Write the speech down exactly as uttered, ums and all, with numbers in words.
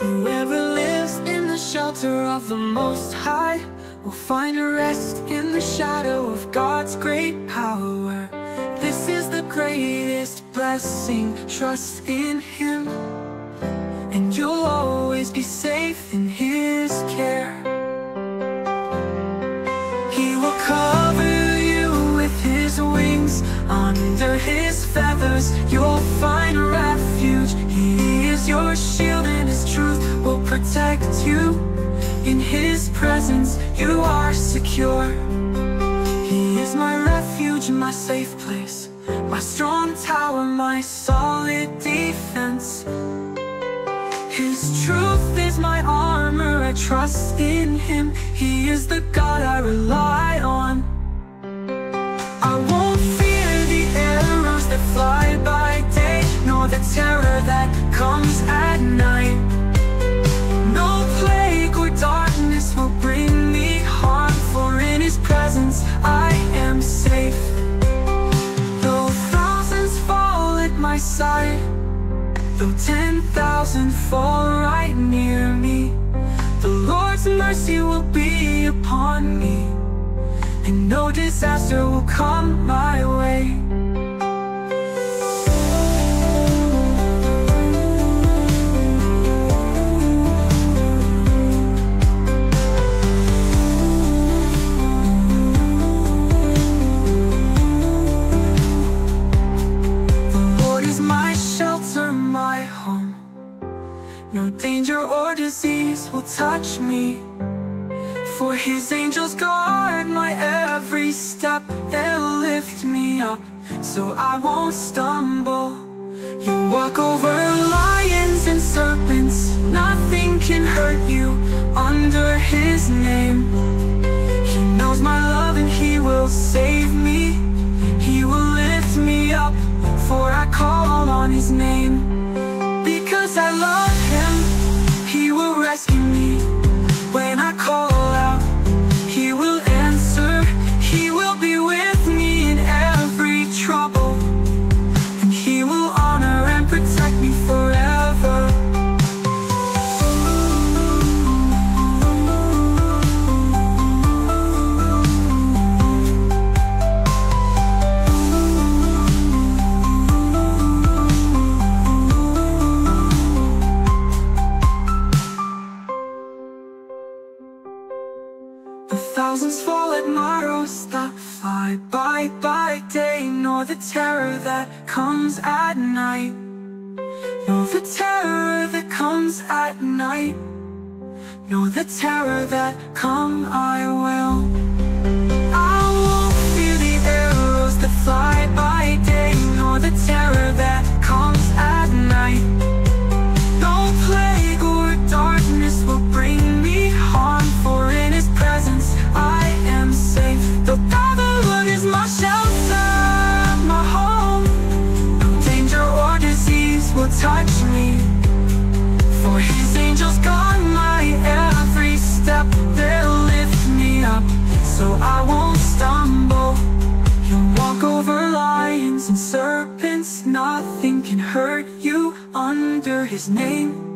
Whoever lives in the shelter of the Most High will find a rest in the shadow of God's great power. This is the greatest blessing, trust in Him, and you'll always be safe in His care. He will cover you with His wings, under His feathers you'll find refuge. He is your shield and His truth will protect you. In His presence you are secure. He is my refuge and my safe place, my strong tower, my solid defense. His truth is my armor, I trust in Him. He is the God I rely on. I won't fear the arrows that fly by day, nor the terror that comes at night. No plague or darkness will bring me harm, for in His presence I am safe. Though thousands fall at my side, though ten thousand fall right near me, the Lord's mercy will be upon me, and no disaster will come my way. No danger or disease will touch me, for His angels guard my every step. They'll lift me up so I won't stumble. You walk over lions and serpents, nothing can hurt you under His name. He knows my love and He will save me. He will lift me up, for I call on His name. Because I love Him, He will rescue me. When I call out, He will answer. He will be with me in every trouble, and He will honor and protect me forever. Thousands fall at my arrows that fly by by day, nor the terror that comes at night, nor the terror that comes at night, nor the terror that come I will. I won't fear the arrows that fly by day, nor the terror that comes at night. No plague or darkness will bring me harm, for in His presence I am safe. The Lord is my shelter, my home. No danger or disease will touch me, for His angels guard my every step. They'll lift me up so I won't stumble. You'll walk over lions and serpents, nothing can hurt you under His name.